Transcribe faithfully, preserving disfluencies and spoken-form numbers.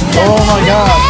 Oh my God.